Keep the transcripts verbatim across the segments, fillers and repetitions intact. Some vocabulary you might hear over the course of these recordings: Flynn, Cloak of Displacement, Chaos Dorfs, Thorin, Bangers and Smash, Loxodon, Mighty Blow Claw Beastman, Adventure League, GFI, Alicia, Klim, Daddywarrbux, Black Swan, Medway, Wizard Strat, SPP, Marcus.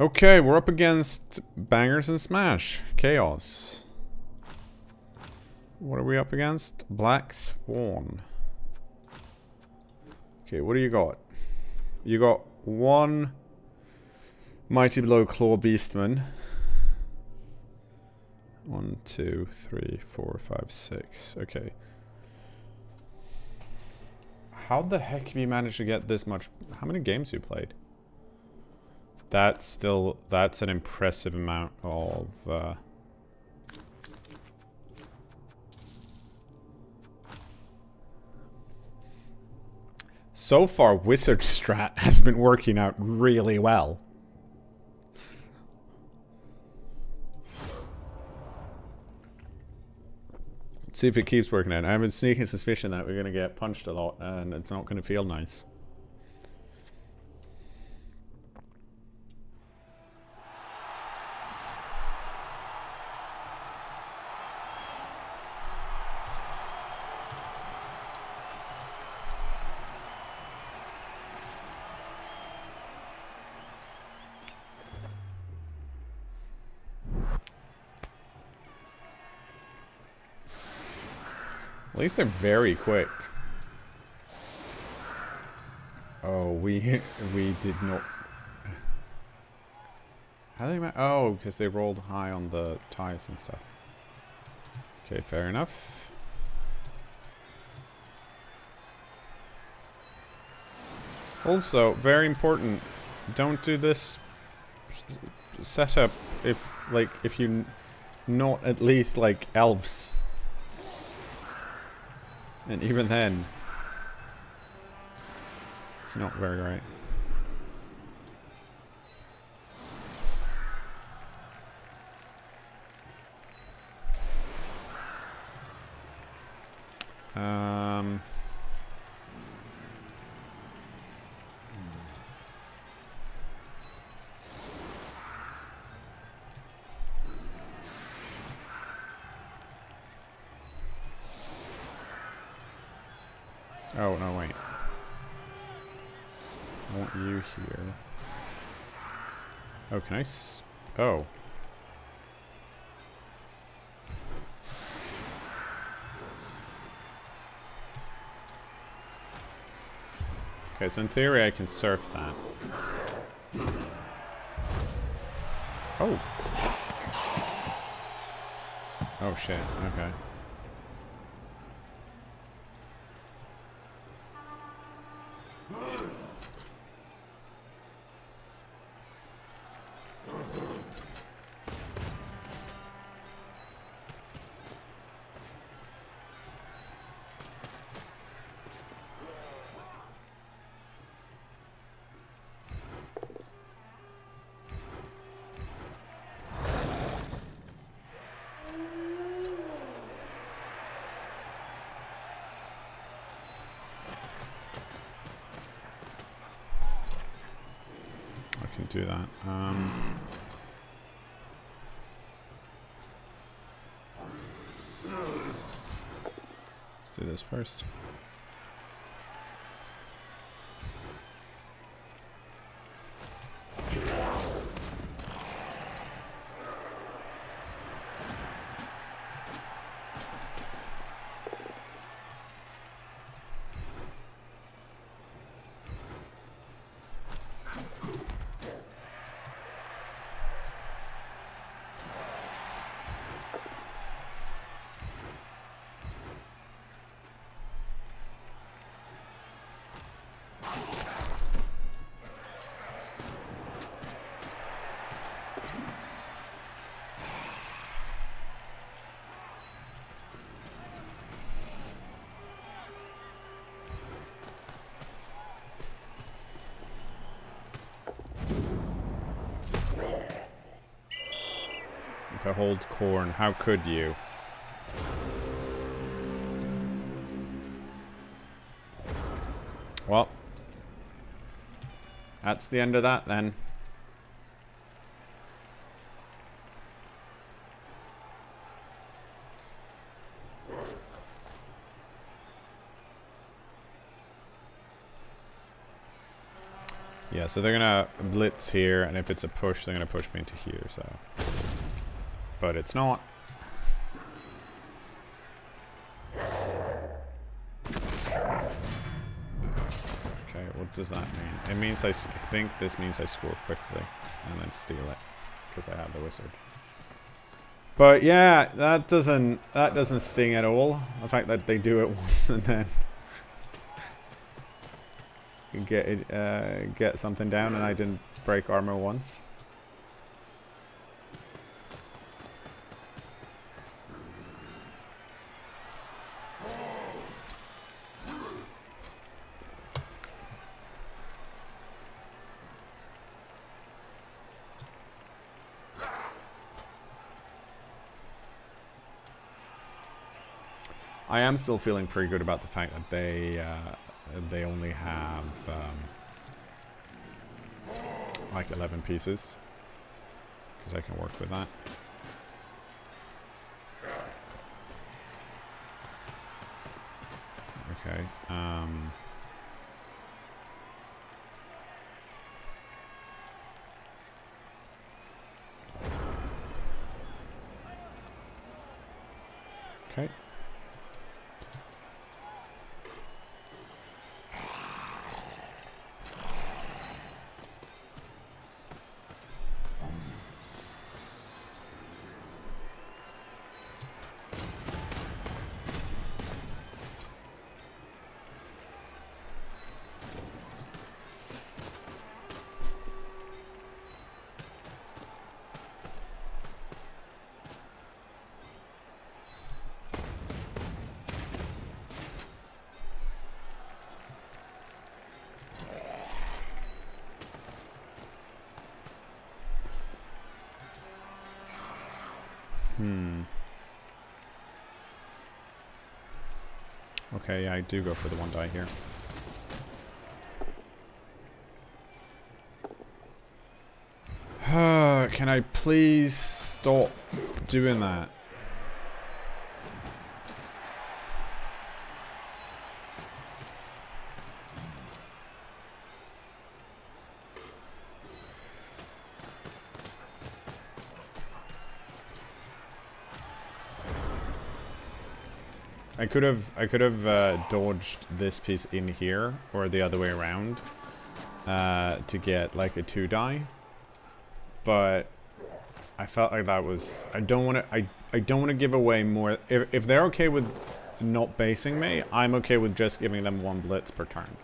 Okay, we're up against Bangers and Smash. Chaos. What are we up against? Black Swan. Okay, what do you got? You got one Mighty Blow Claw Beastman. One, two, three, four, five, six. Okay. How the heck have you managed to get this much? How many games you played? That's still, that's an impressive amount of, uh, so far, Wizard Strat has been working out really well. Let's see if it keeps working out. I have a sneaking suspicion that we're going to get punched a lot and it's not going to feel nice. At least they're very quick. Oh, we we did not. How they? Oh, because they rolled high on the tires and stuff. Okay, fair enough. Also, very important. Don't do this setup if like if you not at least like elves. And even then, it's not very right. Um, Oh, no, wait. I want you here. Oh, can I s- Oh. Okay, so in theory I can surf that. Oh. Oh, shit. Okay. Can do that. Um, let's do this first. To hold corn, how could you? Well, that's the end of that then. Yeah, so they're gonna blitz here, and if it's a push, they're gonna push me into here, so. But it's not. Okay, what does that mean? It means I, s I think this means I score quickly, and then steal it, because I have the wizard. But yeah, that doesn't, that doesn't sting at all. The fact that they do it once and then get it, uh, get something down, and I didn't break armor once. I am still feeling pretty good about the fact that they uh, they only have um, like eleven pieces, because I can work with that. Okay. Um, okay. Hmm. Okay, yeah, I do go for the one die here. Can I please stop doing that? I could have I could have uh, dodged this piece in here or the other way around uh, to get like a two die, but I felt like that was I don't want to I I don't want to give away more. If if they're okay with not basing me, I'm okay with just giving them one blitz per turn.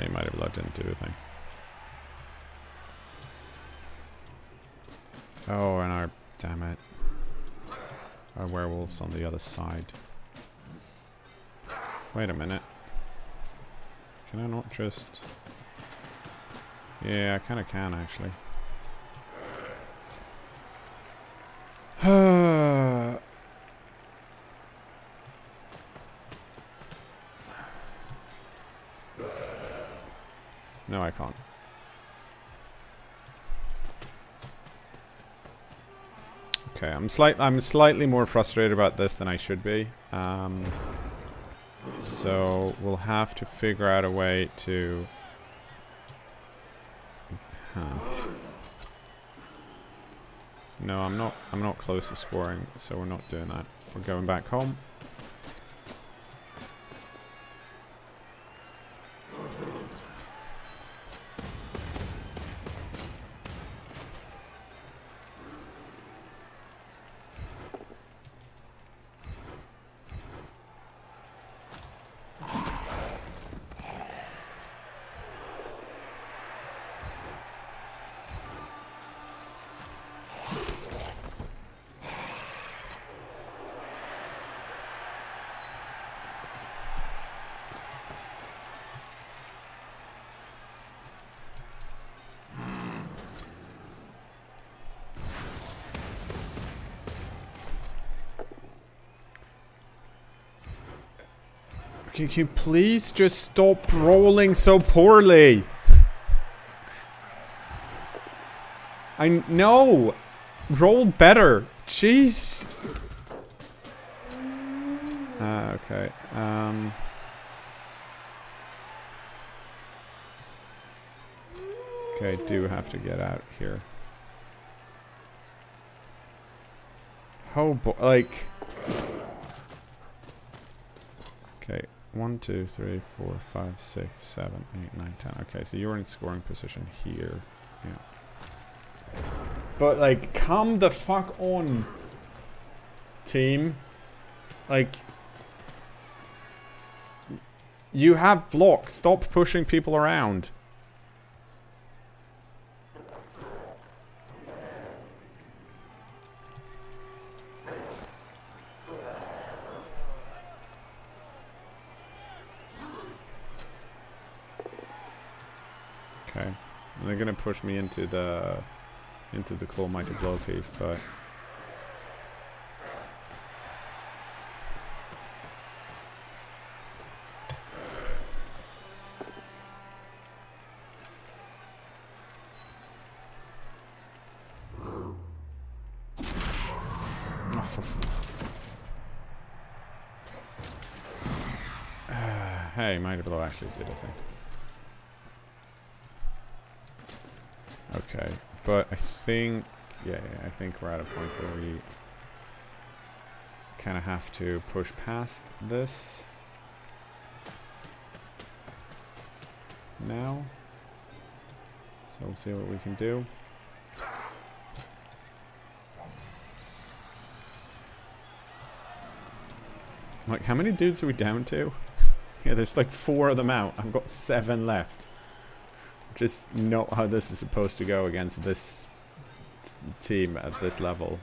He might have let him do a thing. Oh, and our damn it, our werewolf's on the other side. Wait a minute. Can I not just? Yeah, I kind of can actually. No, I can't. Okay, I'm slight. I'm slightly more frustrated about this than I should be. Um, so we'll have to figure out a way to. Huh. No, I'm not. I'm not close to scoring, so we're not doing that. We're going back home. Can you please just stop rolling so poorly? I know. Roll better. Jeez. Uh, okay. Um. Okay, I do have to get out here. Oh boy, like. Okay. One, two, three, four, five, six, seven, eight, nine, ten. Okay, so you're in scoring position here. Yeah. But like, come the fuck on, team. Like, you have blocks. Stop pushing people around. Okay, and they're gonna push me into the into the claw mighty blow piece, but oh, for f hey, mighty blow actually did a thing. Okay, but I think, yeah, yeah, I think we're at a point where we kind of have to push past this now. So we'll see what we can do. Like, how many dudes are we down to? Yeah, there's like four of them out. I've got seven left. Just not how this is supposed to go against this t team at this level.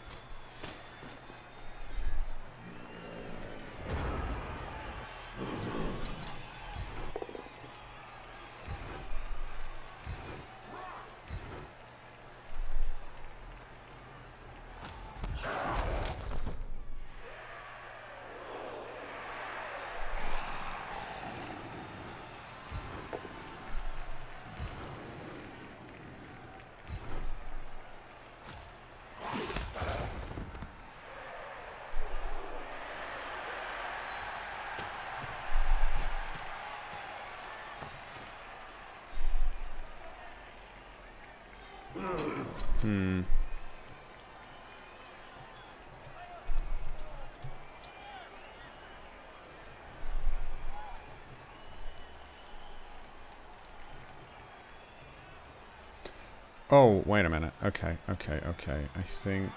Hmm. Oh, wait a minute. Okay, okay, okay. I think...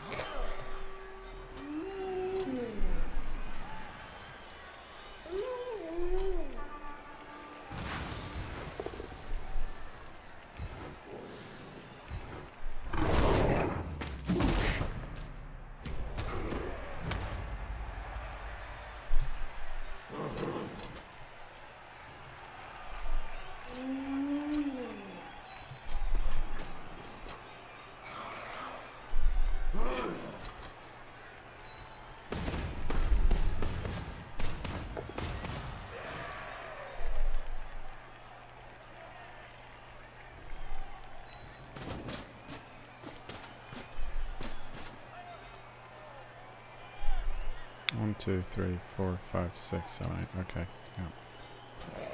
Two, three, four, five, six, seven, eight. Okay.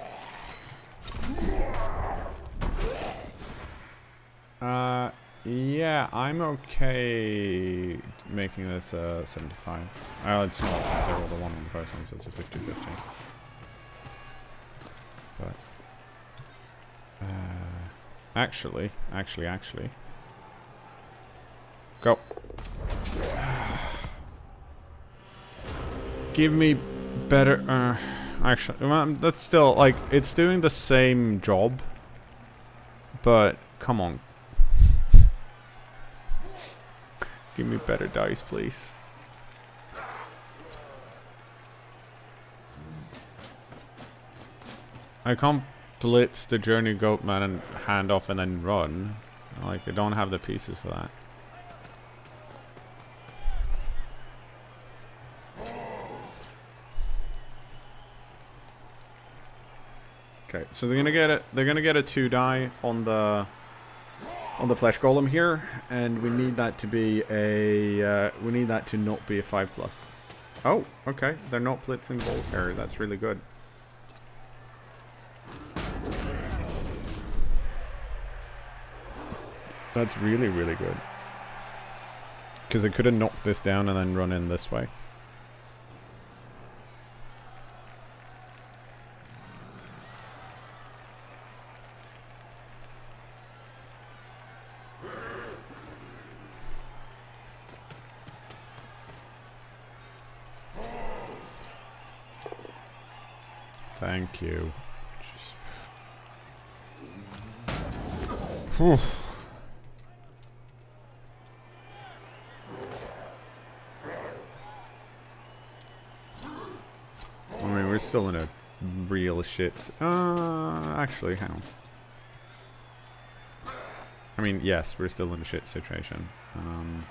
Yeah. Uh, yeah, I'm okay making this a uh, seventy-five. Oh, it's not because I rolled a one on the first one, so it's a fifty fifty. But uh, actually, actually, actually, go. Give me better, uh, actually, well, that's still, like, it's doing the same job, but, come on. Give me better dice, please. I can't blitz the Journey Goatman and hand off and then run. Like, I don't have the pieces for that. Okay, so they're gonna get a they're gonna get a two die on the on the flesh golem here, and we need that to be a uh, we need that to not be a five plus. Oh, okay, they're not blitzing ball carrier. That's really good. That's really really good. Because I could have knocked this down and then run in this way. Thank you. Just... We're still in a real shit. Uh, actually, hang on. I mean, yes, we're still in a shit situation. Um,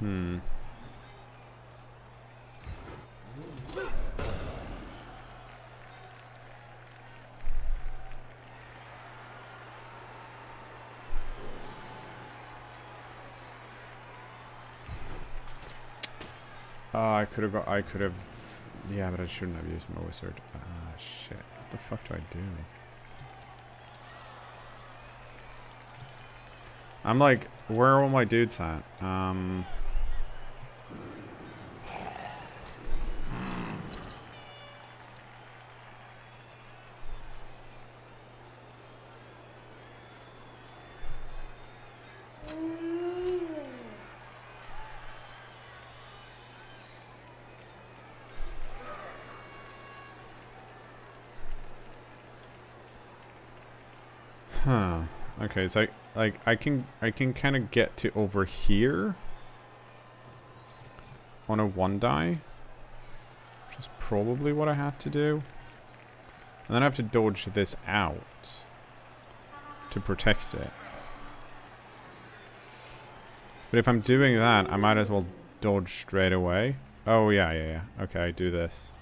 hmm. Uh, I could have got, I could have, yeah, but I shouldn't have used my wizard. Ah, uh, shit. What the fuck do I do? I'm like, where are all my dudes at? Um... Huh. Okay, so I, like I can I can kind of get to over here on a one die, which is probably what I have to do, and then I have to dodge this out to protect it. But if I'm doing that, I might as well dodge straight away. Oh yeah, yeah, yeah. Okay, I do this.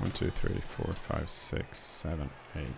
One, two, three, four, five, six, seven, eight.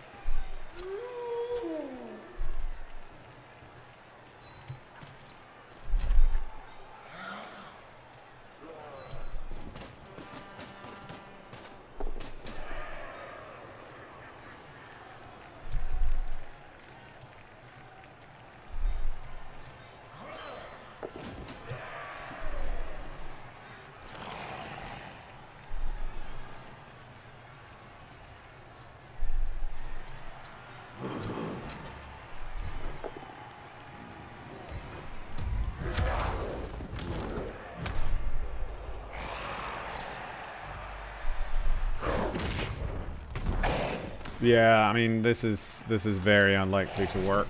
Yeah, I mean, this is this is very unlikely to work,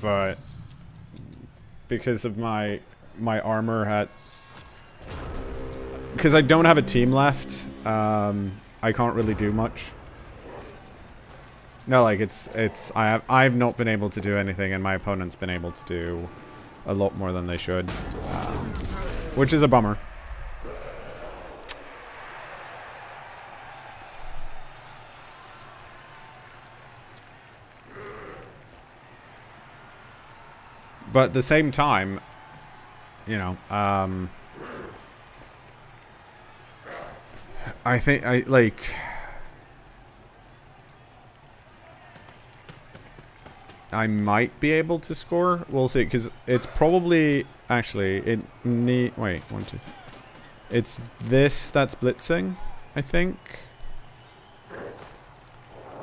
but because of my my armor hats, because I don't have a team left, um, I can't really do much. No, like it's it's I have I've not been able to do anything, and my opponent's been able to do a lot more than they should, um, which is a bummer. But at the same time, you know, um, I think I like. I might be able to score. We'll see, because it's probably actually it need. Wait, one, two, three. It's this that's blitzing, I think.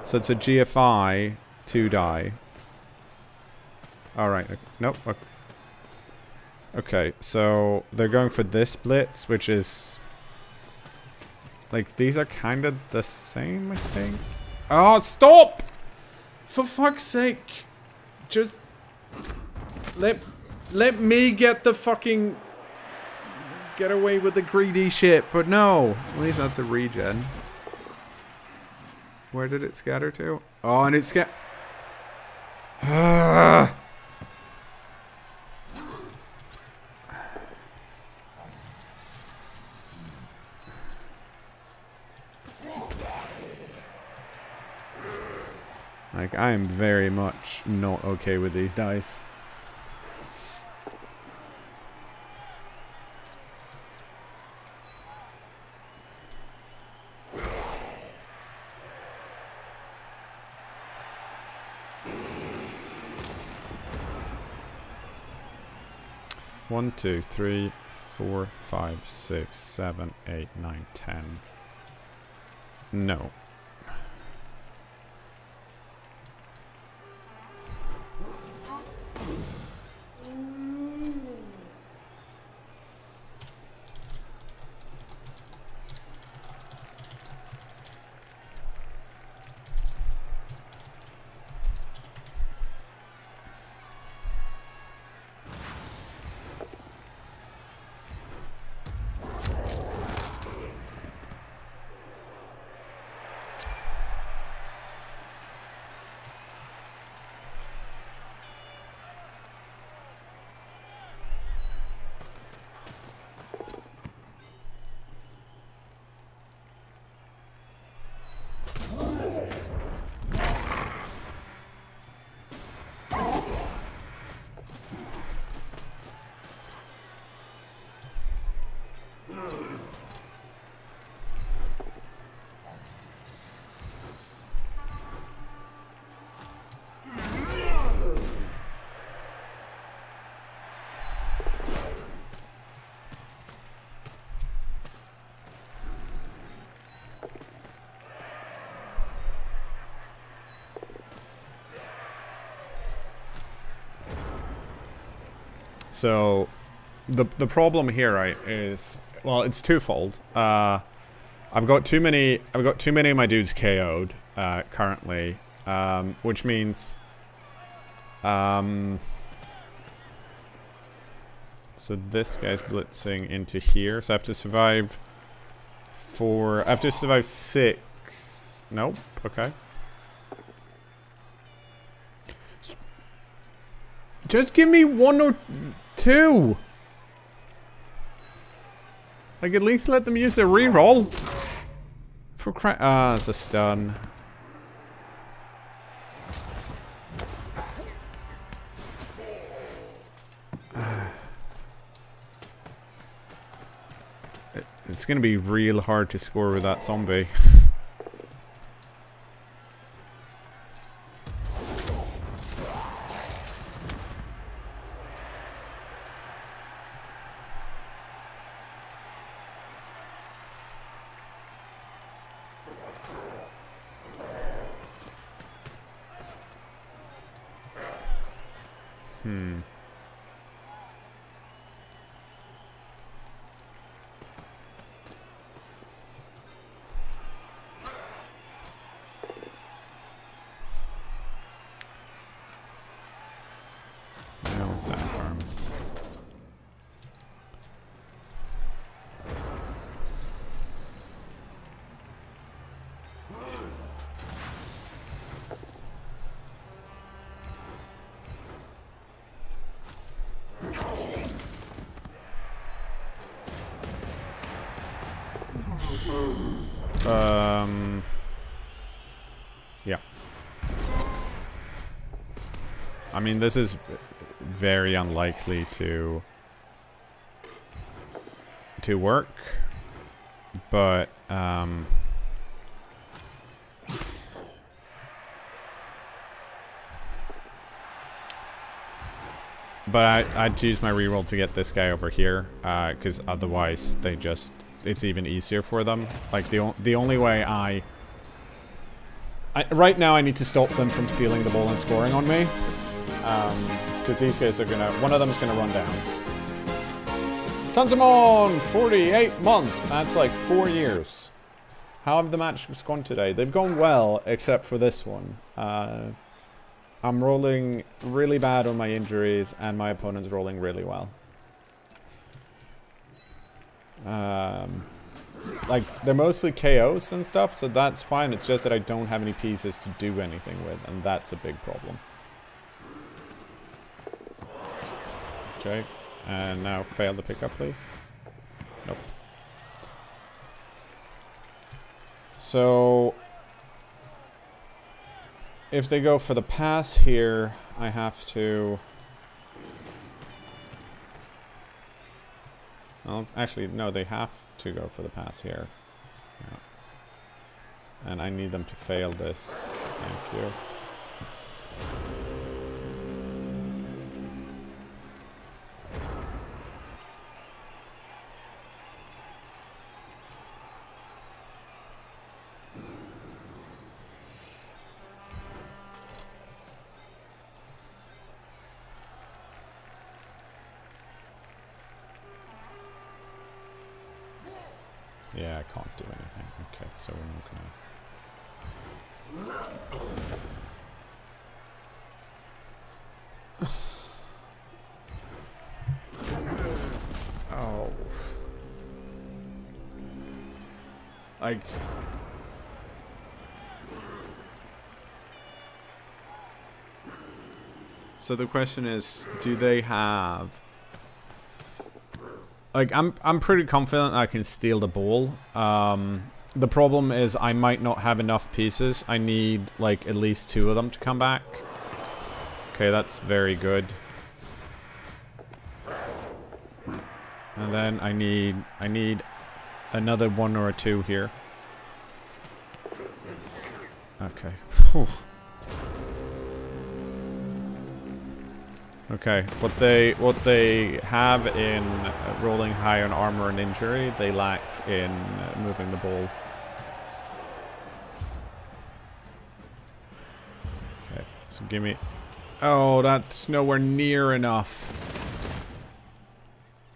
So it's a G F I two die. All right. Nope. Okay, so they're going for this blitz, which is... Like, these are kind of the same, I think. Oh, stop! For fuck's sake! Just... Let... Let me get the fucking... Get away with the greedy shit, but no! At least that's a regen. Where did it scatter to? Oh, and it scat... Ah! Like, I am very much not okay with these dice. One, two, three, four, five, six, seven, eight, nine, ten. No. So, the the problem here, right, is, well, it's twofold. Uh, I've got too many. I've got too many of my dudes K O'd uh, currently, um, which means. Um, so this guy's blitzing into here. So I have to survive four. I have to survive six. Nope. Okay. Just give me one or two. Like, at least let them use their reroll. For cra- ah, it's a stun. It's gonna be real hard to score with that zombie. Um. Yeah. I mean, this is very unlikely to to work, but um. But I I'd use my reroll to get this guy over here, uh, because otherwise they just. It's even easier for them. Like, the, the only way I, I... Right now, I need to stop them from stealing the ball and scoring on me. Because um, these guys are going to... One of them is going to run down. Tantamon! forty-eight months. That's like four years. How have the matches gone today? They've gone well, except for this one. Uh, I'm rolling really bad on my injuries, and my opponent's rolling really well. Um, like, they're mostly K Os and stuff, so that's fine. It's just that I don't have any pieces to do anything with, and that's a big problem. Okay. And now fail the pickup, please. Nope. So, if they go for the pass here, I have to... Well, actually, no, they have to go for the pass here. Yeah. And I need them to fail this. Thank you. Yeah, I can't do anything. Okay, so we're not gonna... Oh. Like... So the question is, do they have... Like, I'm, I'm pretty confident I can steal the ball. Um, the problem is I might not have enough pieces. I need, like, at least two of them to come back. Okay, that's very good. And then I need, I need another one or a two here. Okay. Whew. Okay, what they what they have in rolling high on armor and injury, they lack in moving the ball. Okay, so give me... Oh, that's nowhere near enough.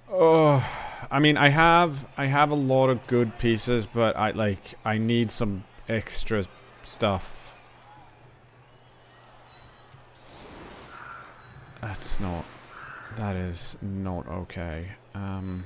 Oh, I mean, I have I have a lot of good pieces, but I like I need some extra stuff. That's not... That is not okay. Um,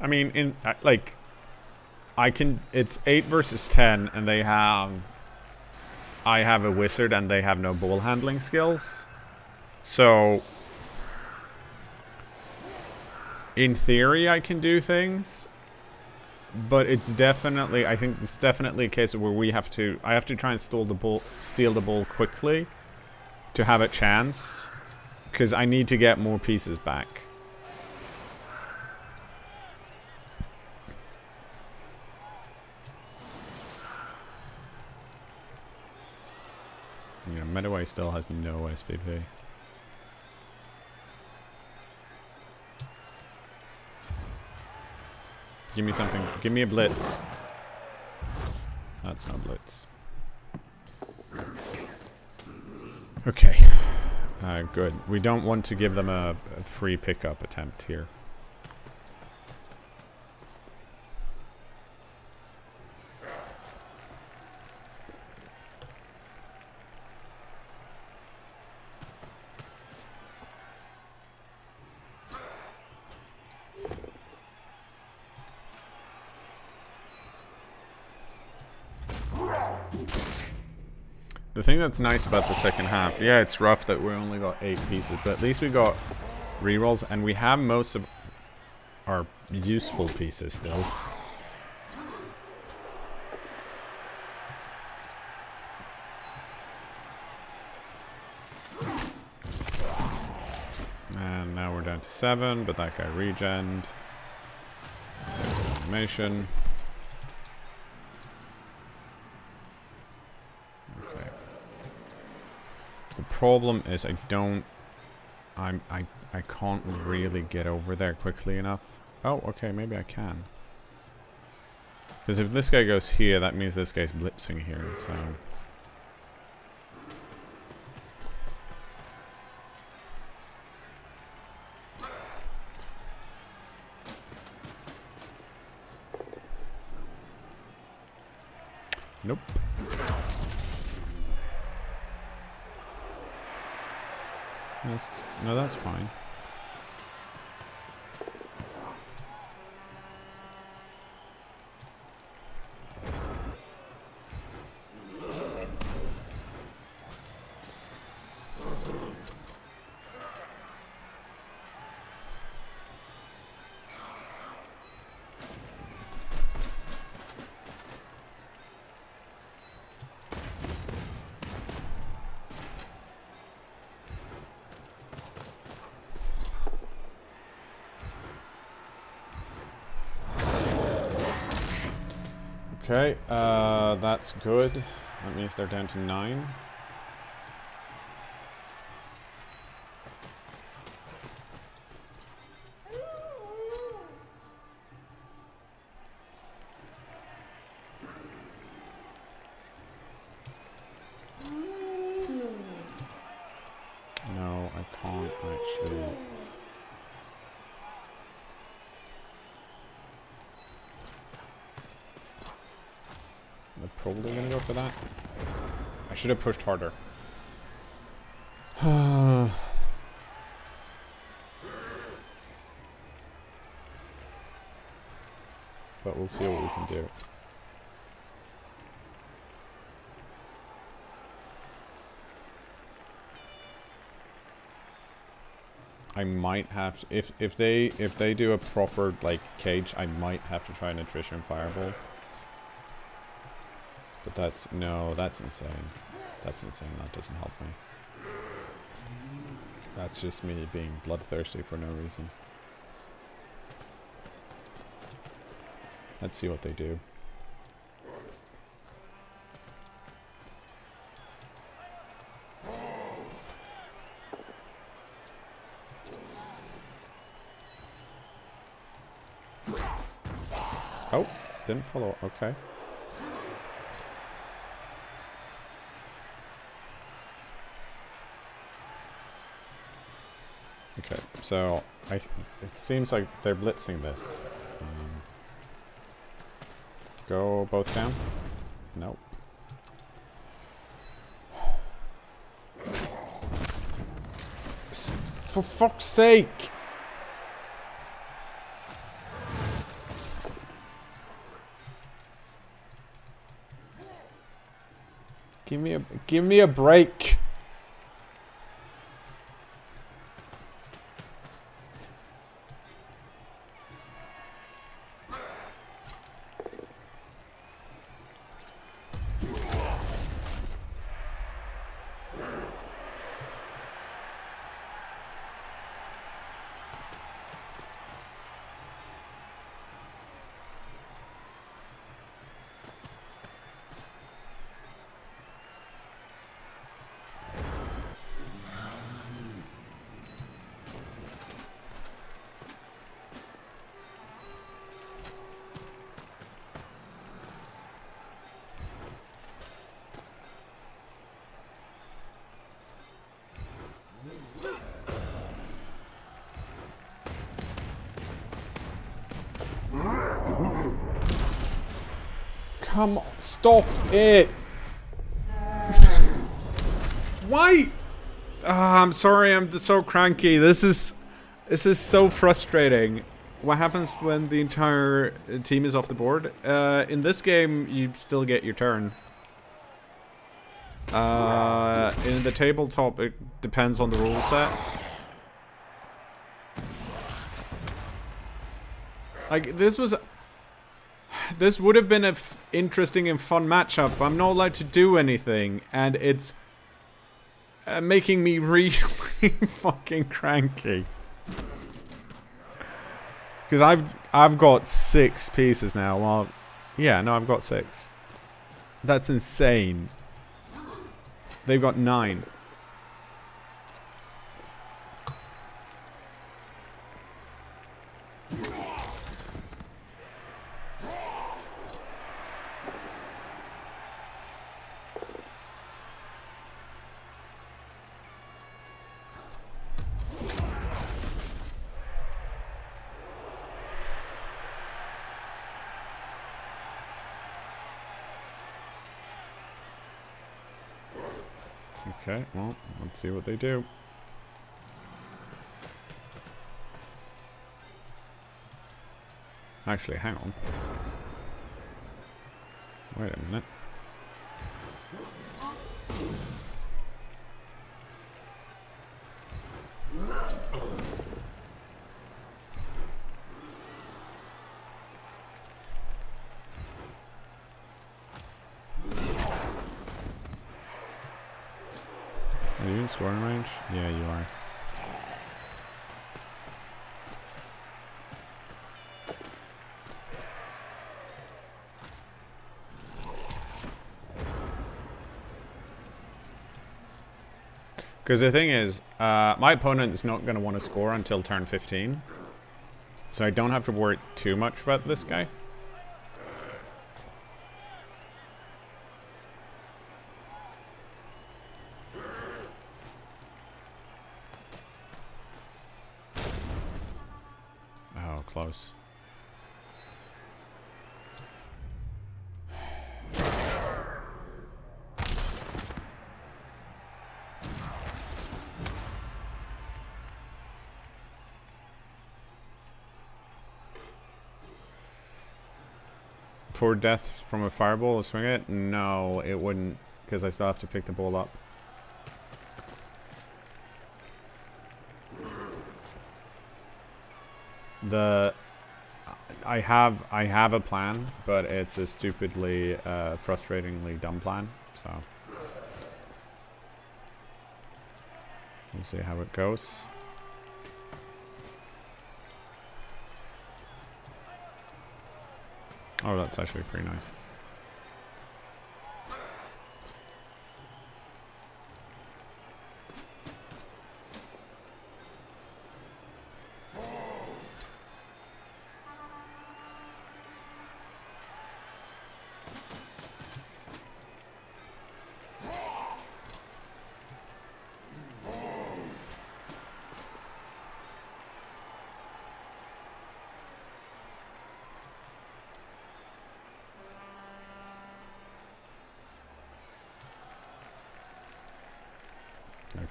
I mean, in like... I can... It's eight versus ten and they have... I have a wizard and they have no ball handling skills. So... In theory, I can do things. But it's definitely... I think it's definitely a case of where we have to... I have to try and steal the ball, steal the ball quickly to have a chance. Because I need to get more pieces back. Yeah, Medway still has no S P P. Give me something. Give me a blitz. That's not blitz. Okay. Uh, good. We don't want to give them a, a free pickup attempt here. The thing that's nice about the second half, yeah, it's rough that we only got eight pieces, but at least we got rerolls and we have most of our useful pieces still. And now we're down to seven, but that guy regened. There's the animation. Problem is I don't I'm I I can't really get over there quickly enough. Oh, okay, maybe I can. Because if this guy goes here, that means this guy's blitzing here, so... Nope. That's, no, that's fine. Okay, uh, that's good. That means they're down to nine. No, I can't actually. Probably gonna go for that. I should have pushed harder. But we'll see what we can do. I might have to, if if they if they do a proper like cage, I might have to try an attrition fireball. But that's, no, that's insane. That's insane, that doesn't help me. That's just me being bloodthirsty for no reason. Let's see what they do. Oh, didn't follow, okay. Okay, so I, it seems like they're blitzing this. Um, go both down? Nope. For fuck's sake! Give me a, give me a break! Come on, stop it! Why? Oh, I'm sorry, I'm so cranky. This is, this is so frustrating. What happens when the entire team is off the board? Uh, in this game, you still get your turn. Uh, in the tabletop, it depends on the rule set. Like, this was... This would have been an interesting and fun matchup, but I'm not allowed to do anything, and it's uh, making me really fucking cranky. Because I've I've got six pieces now. Well, yeah, no, I've got six. That's insane. They've got nine. Okay, well, let's see what they do. Actually, hang on. Wait a minute. Are you in scoring range? Yeah, you are. Because the thing is, uh, my opponent's not going to want to score until turn fifteen. So I don't have to worry too much about this guy. Close. For death from a fireball, swing it? No, it wouldn't, because I still have to pick the ball up. The I have I have a plan, but it's a stupidly uh, frustratingly dumb plan, so we'll see how it goes. Oh, that's actually pretty nice.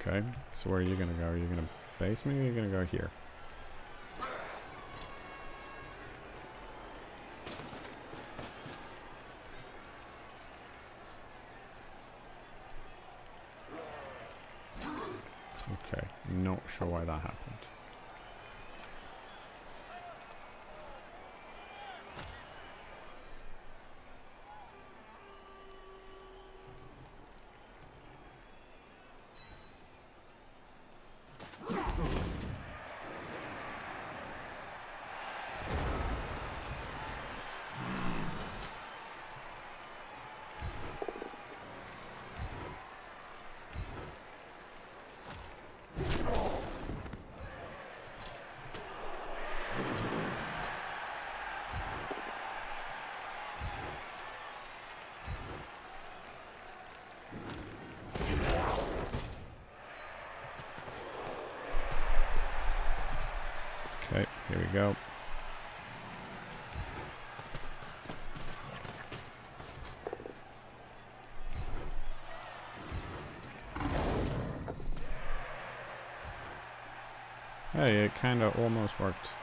Okay, so where are you gonna go? Are you gonna base me or are you gonna go here? Okay, not sure why that happened. Okay, here we go. Hey, it kind of almost worked.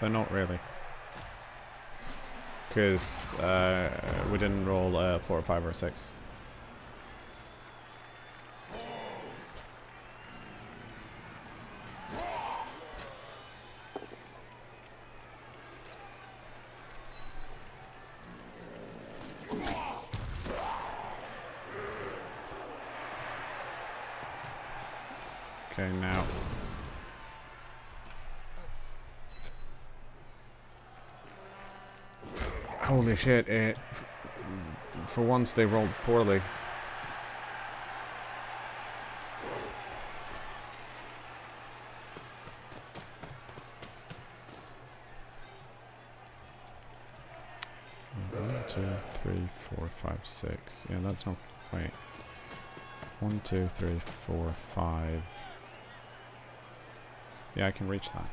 But not really. Because uh, we didn't roll uh, four or five or six. Okay, now. Holy shit, it. For once they rolled poorly. two, three, four, five, six. Yeah, that's not quite. One, two, three, four, five. Yeah, I can reach that.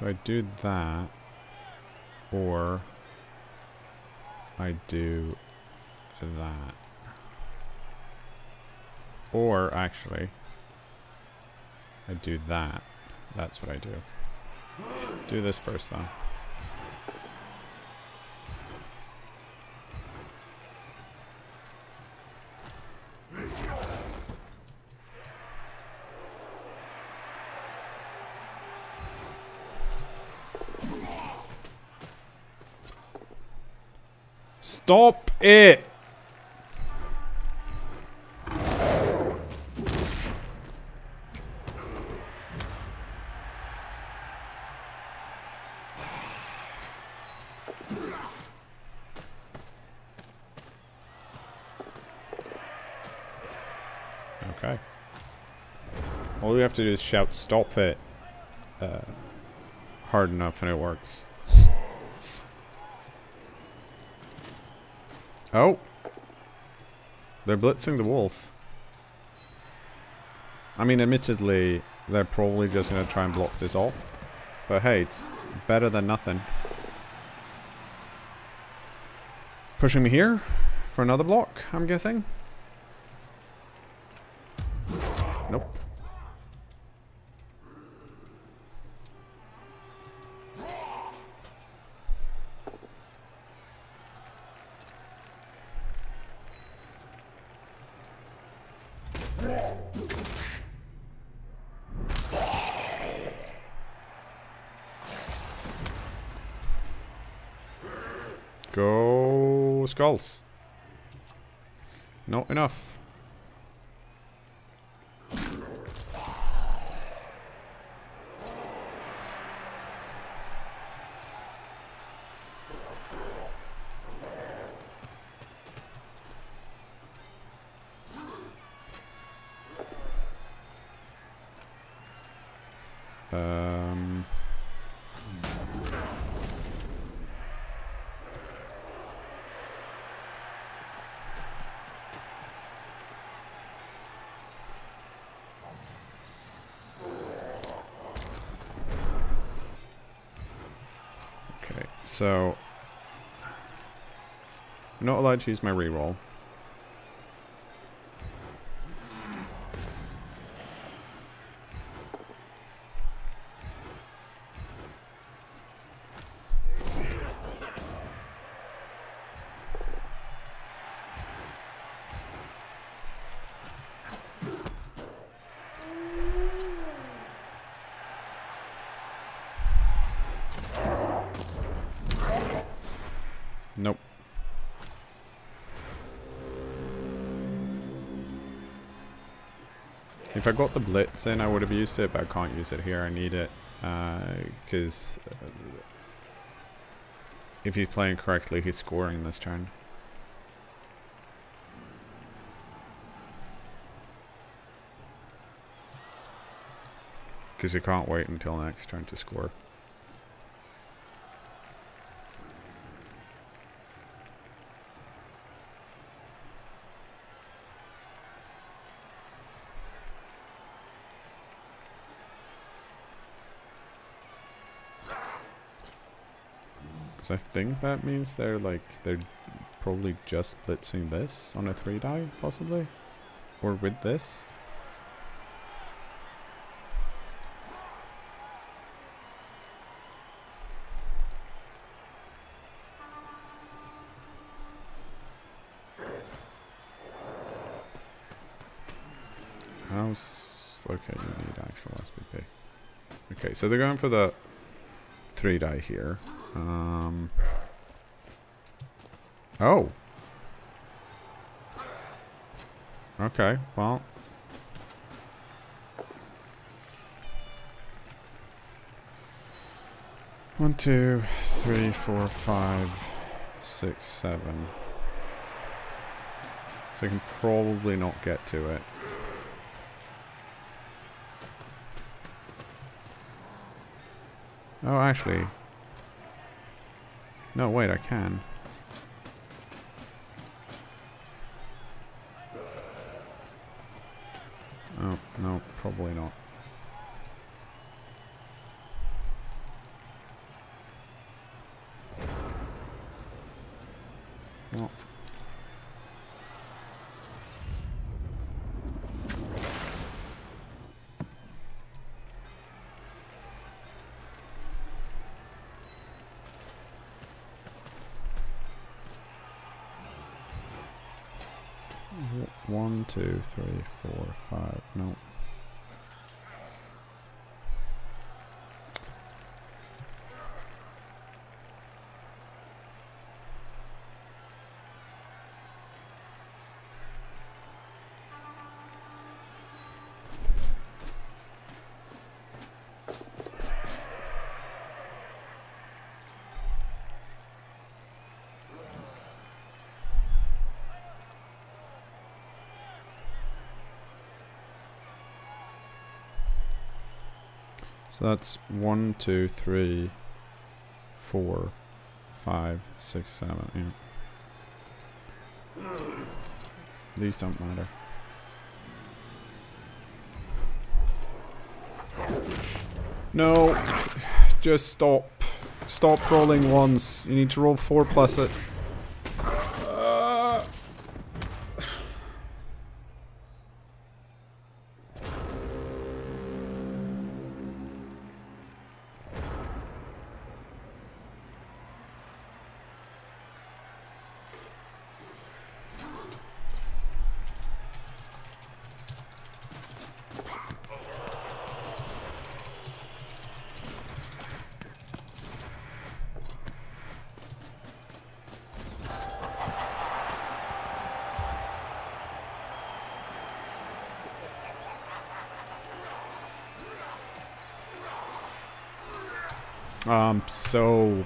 So I do that, or I do that. Or, actually, I do that. That's what I do. Do this first, though. Stop it! Okay. All we have to do is shout "stop it" uh, hard enough, and it works. Oh, they're blitzing the wolf. I mean, admittedly, they're probably just going to try and block this off. But hey, it's better than nothing. Pushing me here for another block, I'm guessing. Nope. Go skulls. Not enough. Um. Okay, so I'm not allowed to use my reroll. Nope. If I got the blitz in, I would have used it, but I can't use it here. I need it because uh, uh, if he's playing correctly, he's scoring this turn. Because he can't wait until next turn to score. I think that means they're like they're probably just blitzing this on a three die, possibly, or with this. House. Okay, you need actual S P P. Okay, so they're going for the three die here. Um. Oh. Okay, well. One, two, three, four, five, six, seven. So I can probably not get to it. Oh, actually. No, wait, I can. Oh, no, probably not. What? One, two, three, four, five. No. So that's one, two, three, four, five, six, seven, eight. These don't matter. No, just stop. Stop rolling ones. You need to roll four plus it. Uh. Um, so...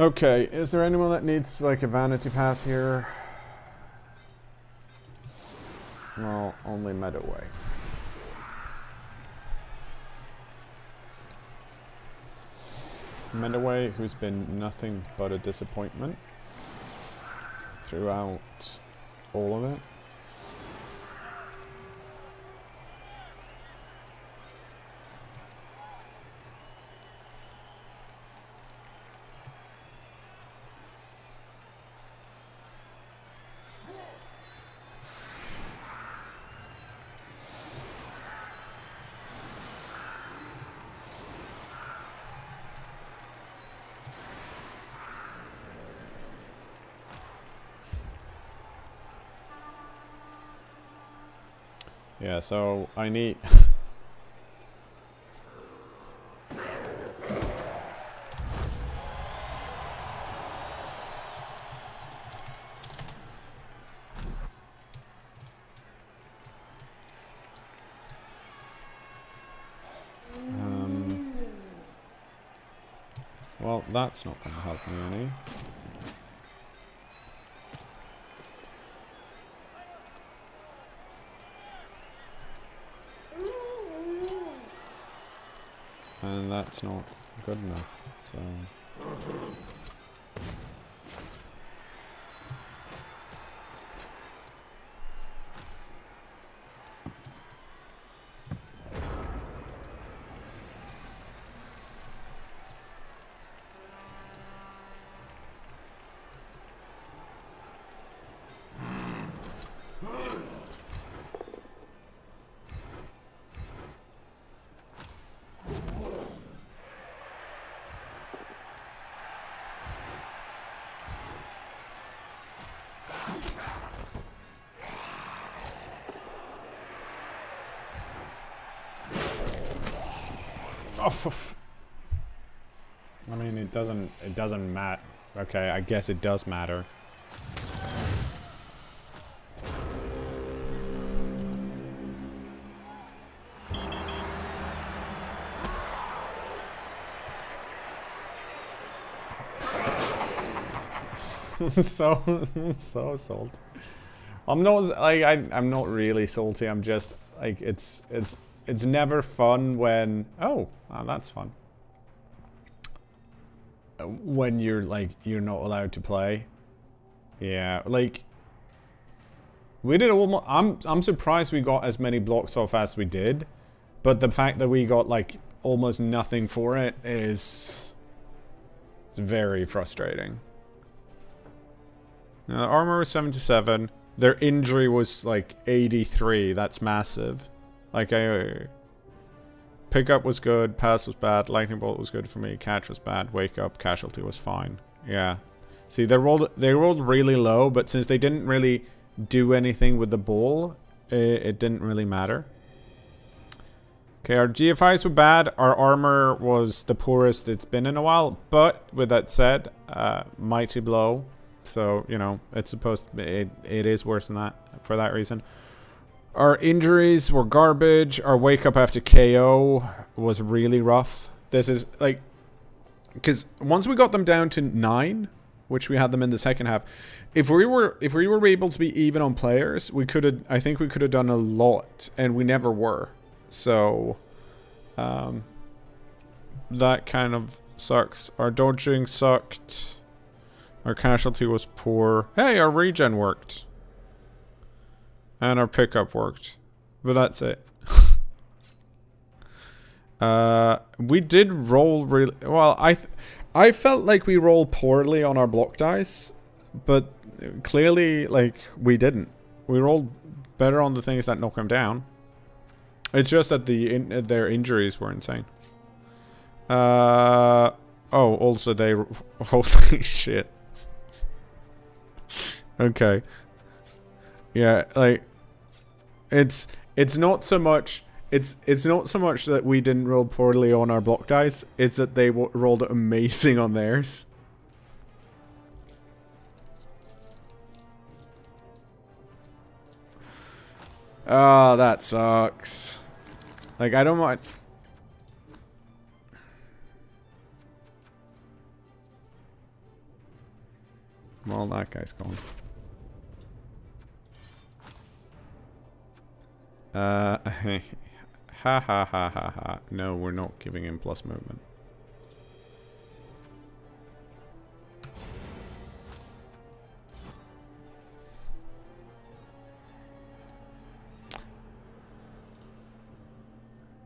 Okay, is there anyone that needs, like, a vanity pass here? Well, only Medway. Medway, who's been nothing but a disappointment throughout all of it. Yeah, so I need... um, well, that's not going to help me any. And that's not good enough, so... Oh, for f I mean, it doesn't, it doesn't matter. Okay, I guess it does matter. so so salty. I'm not like I I'm not really salty. I'm just like it's it's it's never fun when oh, oh that's fun. When you're like you're not allowed to play. Yeah, like we did almost. I'm I'm surprised we got as many blocks off as we did, but the fact that we got like almost nothing for it is very frustrating. Now, the armor was seventy-seven. Their injury was like eighty-three. That's massive. Like, I. Pickup was good. Pass was bad. Lightning bolt was good for me. Catch was bad. Wake up. Casualty was fine. Yeah. See, they rolled. They rolled really low, but since they didn't really do anything with the ball, it, it didn't really matter. Okay, our G F Is were bad. Our armor was the poorest it's been in a while. But with that said, uh, Mighty Blow. So, you know, it's supposed to be, it, it is worse than that for that reason. Our injuries were garbage. Our wake up after K O was really rough. This is like, because once we got them down to nine, which we had them in the second half, if we were, if we were able to be even on players, we could have, I think we could have done a lot, and we never were. So, um, that kind of sucks. Our dodging sucked. Our casualty was poor. Hey, our regen worked. And our pickup worked. But that's it. uh, we did roll really... Well, I th I felt like we rolled poorly on our block dice. But clearly, like, we didn't. We rolled better on the things that knock them down. It's just that the in their injuries were insane. Uh, oh, also they... Holy shit. Okay. Yeah, like it's it's not so much it's it's not so much that we didn't roll poorly on our block dice, it's that they w rolled amazing on theirs. Ah, oh, that sucks. Like I don't mind. Well, that guy's gone. Uh, ha ha ha ha ha. No, we're not giving him plus movement.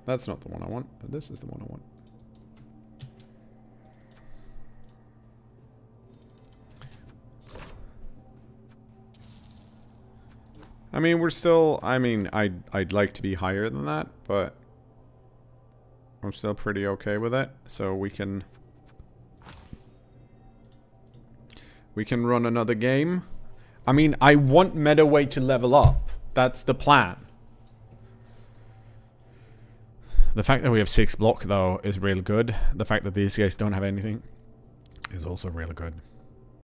That's not the one I want. This is the one I want. I mean, we're still, I mean, I'd, I'd like to be higher than that, but I'm still pretty okay with it. So we can, we can run another game. I mean, I want Medway to level up. That's the plan. The fact that we have six block, though, is real good. The fact that these guys don't have anything is also real good.